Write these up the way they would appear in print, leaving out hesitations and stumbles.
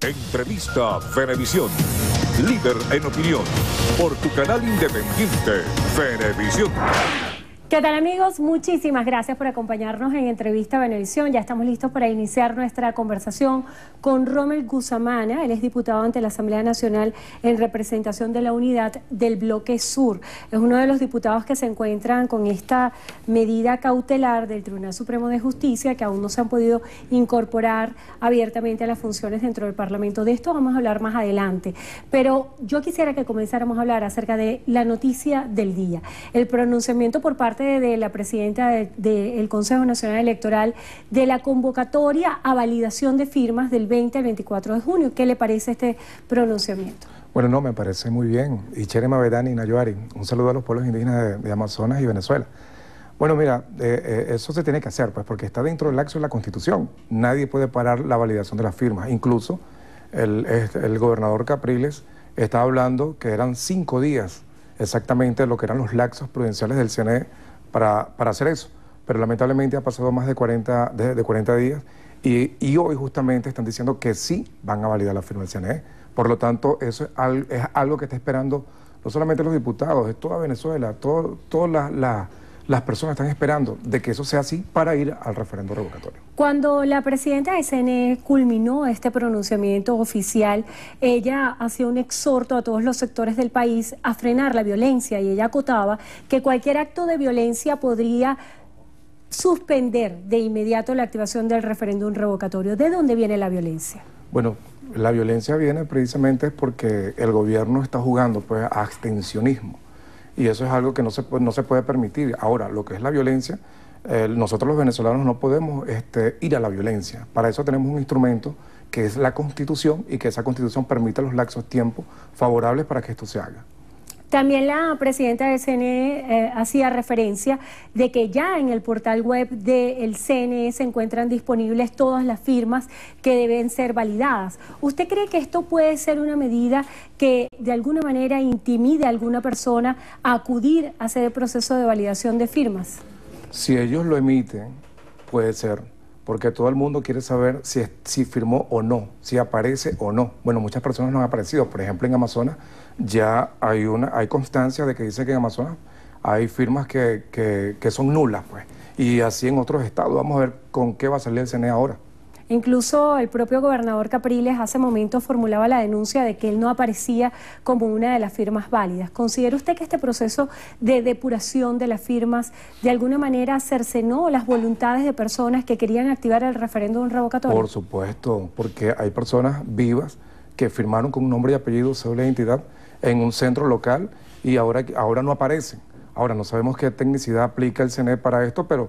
Entrevista Venevisión, líder en opinión, por tu canal independiente Venevisión. ¿Qué tal, amigos? Muchísimas gracias por acompañarnos en Entrevista Venevisión. Ya estamos listos para iniciar nuestra conversación con Romel Guzamana. Él es diputado ante la Asamblea Nacional en representación de la unidad del Bloque Sur. Es uno de los diputados que se encuentran con esta medida cautelar del Tribunal Supremo de Justicia, que aún no se han podido incorporar abiertamente a las funciones dentro del Parlamento. De esto vamos a hablar más adelante. Pero yo quisiera que comenzáramos a hablar acerca de la noticia del día. El pronunciamiento por parte de la presidenta del Consejo Nacional Electoral de la convocatoria a validación de firmas del 20 al 24 de junio. ¿Qué le parece este pronunciamiento? Bueno, no, me parece muy bien. Y Chere Mavedani y Nayoari, un saludo a los pueblos indígenas de Amazonas y Venezuela. Bueno, mira, eso se tiene que hacer, pues, porque está dentro del axo de la Constitución. Nadie puede parar la validación de las firmas. Incluso el gobernador Capriles está hablando que eran 5 días exactamente lo que eran los laxos prudenciales del CNE para hacer eso. Pero lamentablemente ha pasado más de 40 días y hoy justamente están diciendo que sí van a validar la firma del CNE. Por lo tanto, eso es algo que está esperando no solamente los diputados, es toda Venezuela, todas las personas están esperando de que eso sea así para ir al referendo revocatorio. Cuando la presidenta del CNE culminó este pronunciamiento oficial, ella hacía un exhorto a todos los sectores del país a frenar la violencia y ella acotaba que cualquier acto de violencia podría suspender de inmediato la activación del referéndum revocatorio. ¿De dónde viene la violencia? Bueno, la violencia viene precisamente porque el gobierno está jugando, pues, a abstencionismo. Y eso es algo que no se puede permitir. Ahora, lo que es la violencia, nosotros los venezolanos no podemos ir a la violencia. Para eso tenemos un instrumento que es la Constitución, y que esa Constitución permite los laxos tiempos favorables para que esto se haga. También la presidenta del CNE hacía referencia de que ya en el portal web del CNE se encuentran disponibles todas las firmas que deben ser validadas. ¿Usted cree que esto puede ser una medida que de alguna manera intimide a alguna persona a acudir a hacer el proceso de validación de firmas? Si ellos lo emiten, puede ser, porque todo el mundo quiere saber si firmó o no, si aparece o no. Bueno, muchas personas no han aparecido. Por ejemplo, en Amazonas ya hay constancia de que dice que en Amazonas hay firmas que son nulas, pues. Y así en otros estados. Vamos a ver con qué va a salir el CNE ahora. Incluso el propio gobernador Capriles hace momentos formulaba la denuncia de que él no aparecía como una de las firmas válidas. ¿Considera usted que este proceso de depuración de las firmas de alguna manera cercenó las voluntades de personas que querían activar el referéndum revocatorio? Por supuesto, porque hay personas vivas que firmaron con nombre y apellido, cédula de identidad en un centro local y ahora no aparecen. Ahora no sabemos qué tecnicidad aplica el CNE para esto, pero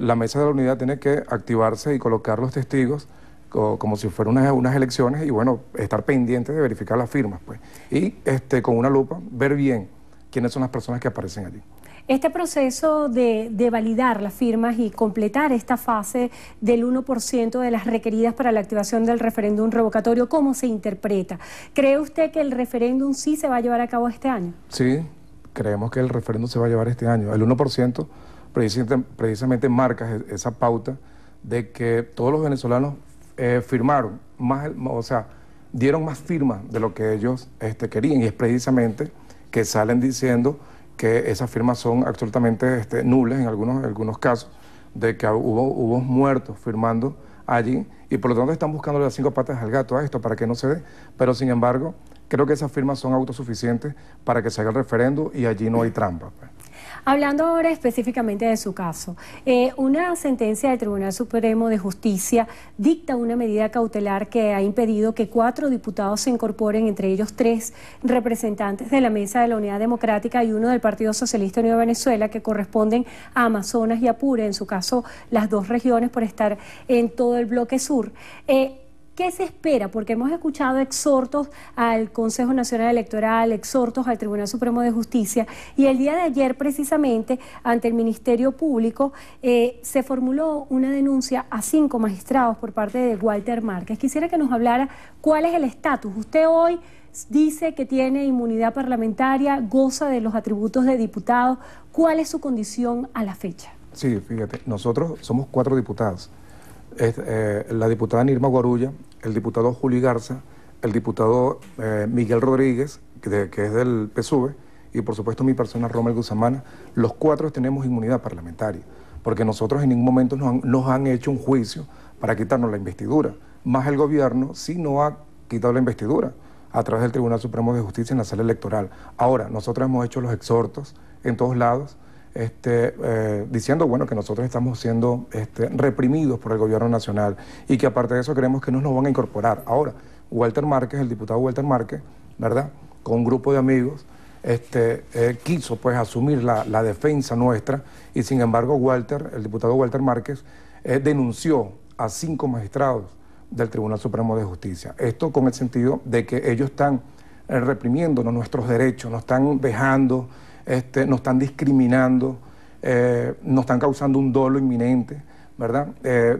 la mesa de la unidad tiene que activarse y colocar los testigos como si fueran unas elecciones, y bueno, estar pendientes de verificar las firmas, pues. Y con una lupa ver bien quiénes son las personas que aparecen allí. Este proceso de validar las firmas y completar esta fase del 1% de las requeridas para la activación del referéndum revocatorio, ¿cómo se interpreta? ¿Cree usted que el referéndum sí se va a llevar a cabo este año? Sí, creemos que el referéndum se va a llevar este año. El 1% precisamente marca esa pauta de que todos los venezolanos firmaron, dieron más firmas de lo que ellos querían, y es precisamente que salen diciendo que esas firmas son absolutamente nulas en algunos casos, de que hubo muertos firmando allí, y por lo tanto están buscando las 5 patas al gato a esto para que no se dé, pero sin embargo creo que esas firmas son autosuficientes para que se haga el referendo y allí no hay trampa. Hablando ahora específicamente de su caso, una sentencia del Tribunal Supremo de Justicia dicta una medida cautelar que ha impedido que 4 diputados se incorporen, entre ellos 3 representantes de la Mesa de la Unidad Democrática y uno del Partido Socialista Unido de Venezuela, que corresponden a Amazonas y Apure, en su caso las 2 regiones por estar en todo el Bloque Sur. ¿Qué se espera? Porque hemos escuchado exhortos al Consejo Nacional Electoral, exhortos al Tribunal Supremo de Justicia, y el día de ayer precisamente ante el Ministerio Público se formuló una denuncia a 5 magistrados por parte de Walter Márquez. Quisiera que nos hablara cuál es el estatus. Usted hoy dice que tiene inmunidad parlamentaria, goza de los atributos de diputado. ¿Cuál es su condición a la fecha? Sí, fíjate, nosotros somos 4 diputados. la diputada Nirma Guarulla, el diputado Juli Garza, el diputado Miguel Rodríguez, que es del PSUV, y por supuesto mi persona, Romel Guzamana, los cuatro tenemos inmunidad parlamentaria, porque nosotros en ningún momento nos han hecho un juicio para quitarnos la investidura, más el gobierno sí no ha quitado la investidura a través del Tribunal Supremo de Justicia en la sala electoral. Ahora, nosotros hemos hecho los exhortos en todos lados, diciendo bueno, que nosotros estamos siendo reprimidos por el gobierno nacional y que aparte de eso creemos que no nos van a incorporar. Ahora, Walter Márquez, el diputado Walter Márquez, ¿verdad?, con un grupo de amigos, quiso pues asumir la defensa nuestra, y sin embargo Walter, el diputado Walter Márquez, denunció a 5 magistrados del Tribunal Supremo de Justicia. Esto con el sentido de que ellos están reprimiéndonos nuestros derechos, nos están vejando, nos están discriminando, nos están causando un dolo inminente, ¿verdad?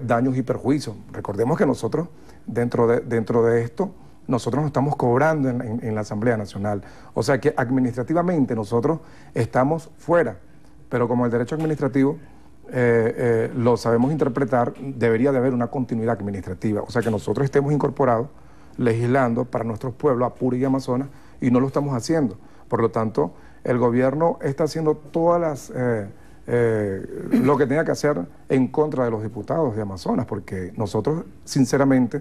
Daños y perjuicios. Recordemos que nosotros, dentro de esto, nosotros nos estamos cobrando en la Asamblea Nacional. O sea que administrativamente nosotros estamos fuera, pero como el derecho administrativo lo sabemos interpretar, debería de haber una continuidad administrativa. O sea que nosotros estemos incorporados, legislando para nuestros pueblos, Apure y Amazonas, y no lo estamos haciendo. Por lo tanto, el gobierno está haciendo todas las lo que tenga que hacer en contra de los diputados de Amazonas, porque nosotros, sinceramente,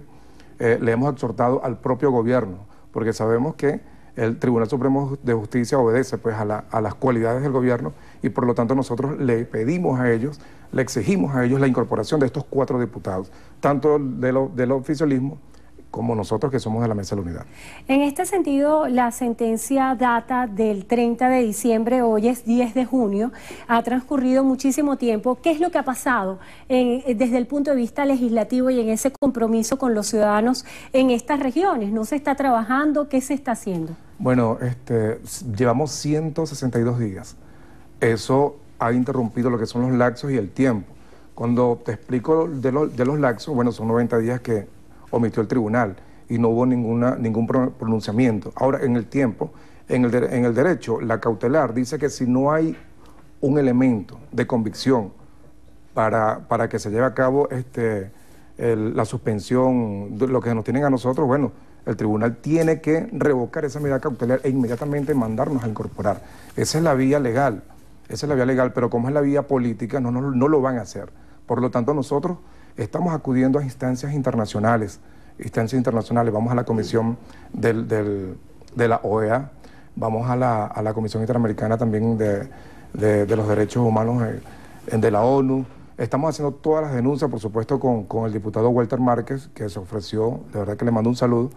le hemos exhortado al propio gobierno, porque sabemos que el Tribunal Supremo de Justicia obedece pues a las cualidades del gobierno, y por lo tanto nosotros le pedimos a ellos, le exigimos a ellos la incorporación de estos 4 diputados, tanto del oficialismo como nosotros que somos de la Mesa de la Unidad. En este sentido, la sentencia data del 30 de diciembre, hoy es 10 de junio, ha transcurrido muchísimo tiempo. ¿Qué es lo que ha pasado desde el punto de vista legislativo y en ese compromiso con los ciudadanos en estas regiones? ¿No se está trabajando? ¿Qué se está haciendo? Bueno, llevamos 162 días. Eso ha interrumpido lo que son los lapsos y el tiempo. Cuando te explico de los lapsos, bueno, son 90 días que omitió el tribunal y no hubo ningún pronunciamiento. Ahora, en el tiempo, en el derecho, la cautelar dice que si no hay un elemento de convicción para que se lleve a cabo la suspensión, lo que nos tienen a nosotros, bueno, el tribunal tiene que revocar esa medida cautelar e inmediatamente mandarnos a incorporar. Esa es la vía legal, pero como es la vía política, no lo van a hacer. Por lo tanto, nosotros estamos acudiendo a instancias internacionales, vamos a la Comisión de la OEA, vamos a la Comisión Interamericana también de los Derechos Humanos de la ONU. Estamos haciendo todas las denuncias, por supuesto, con el diputado Walter Márquez, que se ofreció, de verdad que le mando un saludo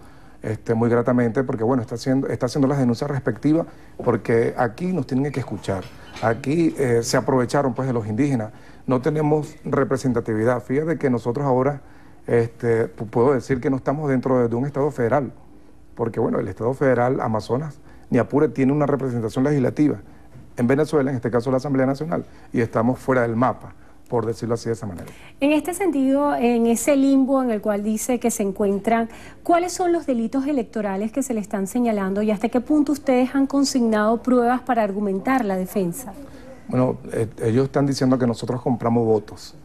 muy gratamente, porque bueno, está haciendo las denuncias respectivas, porque aquí nos tienen que escuchar. Aquí se aprovecharon pues de los indígenas, no tenemos representatividad. Fíjate que nosotros ahora puedo decir que no estamos dentro de un Estado federal, porque bueno, el Estado federal, Amazonas ni Apure, tiene una representación legislativa en Venezuela, en este caso la Asamblea Nacional, y estamos fuera del mapa, por decirlo así, de esa manera. En este sentido, en ese limbo en el cual dice que se encuentran, ¿cuáles son los delitos electorales que se le están señalando y hasta qué punto ustedes han consignado pruebas para argumentar la defensa? Bueno, ellos están diciendo que nosotros compramos votos,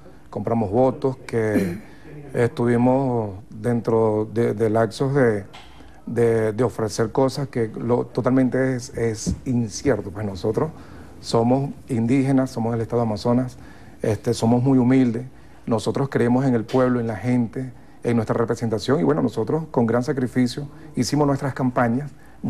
que estuvimos dentro de lapsos de ofrecer cosas que totalmente es incierto. Pues nosotros somos indígenas, somos del Estado de Amazonas, somos muy humildes, nosotros creemos en el pueblo, en la gente, en nuestra representación, y bueno, nosotros con gran sacrificio hicimos nuestras campañas, le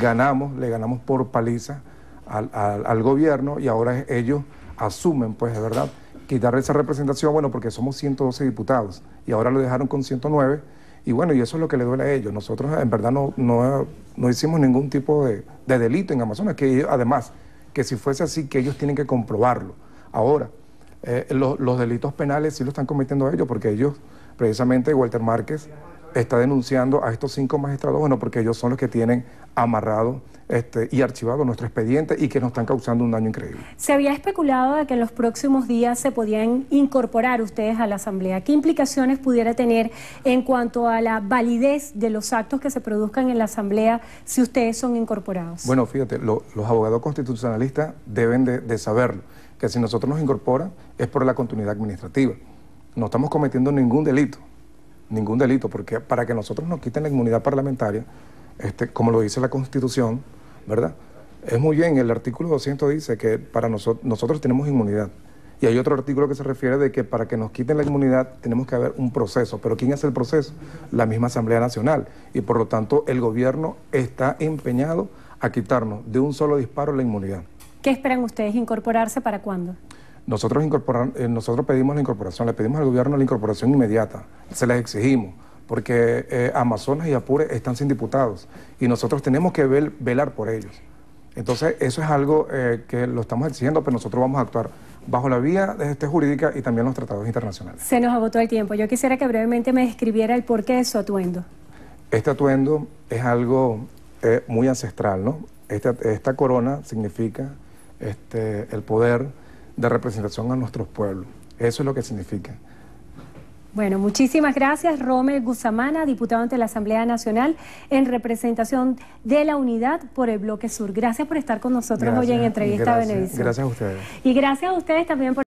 ganamos por paliza al gobierno, y ahora ellos asumen pues de verdad quitar esa representación, bueno, porque somos 112 diputados y ahora lo dejaron con 109, y bueno, y eso es lo que le duele a ellos. Nosotros en verdad no hicimos ningún tipo de delito en Amazonas, que además, que si fuese así, que ellos tienen que comprobarlo. Ahora, los delitos penales sí lo están cometiendo ellos, porque ellos, precisamente Walter Márquez, está denunciando a estos 5 magistrados, bueno, porque ellos son los que tienen amarrado y archivado nuestro expediente y que nos están causando un daño increíble. Se había especulado de que en los próximos días se podían incorporar ustedes a la Asamblea. ¿Qué implicaciones pudiera tener en cuanto a la validez de los actos que se produzcan en la Asamblea si ustedes son incorporados? Bueno, fíjate, los abogados constitucionalistas deben de saberlo, que si nosotros nos incorporan es por la continuidad administrativa. No estamos cometiendo ningún delito, ningún delito, porque para que nosotros nos quiten la inmunidad parlamentaria, como lo dice la Constitución, ¿verdad? Es muy bien, el artículo 200 dice que para nosotros tenemos inmunidad. Y hay otro artículo que se refiere de que para que nos quiten la inmunidad tenemos que haber un proceso. ¿Pero quién hace el proceso? La misma Asamblea Nacional. Y por lo tanto el gobierno está empeñado a quitarnos de un solo disparo la inmunidad. ¿Qué esperan ustedes? ¿Incorporarse para cuándo? Nosotros pedimos la incorporación, le pedimos al gobierno la incorporación inmediata, se les exigimos, porque Amazonas y Apure están sin diputados y nosotros tenemos que velar por ellos. Entonces eso es algo que lo estamos exigiendo, pero nosotros vamos a actuar bajo la vía jurídica y también los tratados internacionales. Se nos agotó el tiempo. Yo quisiera que brevemente me describiera el porqué de su atuendo. Este atuendo es algo muy ancestral, ¿no? Esta corona significa el poder de representación a nuestros pueblos. Eso es lo que significa. Bueno, muchísimas gracias, Romel Guzamana, diputado ante la Asamblea Nacional en representación de la Unidad por el Bloque Sur. Gracias por estar con nosotros hoy en Entrevista a Venevisión. Gracias a ustedes. Y gracias a ustedes también por...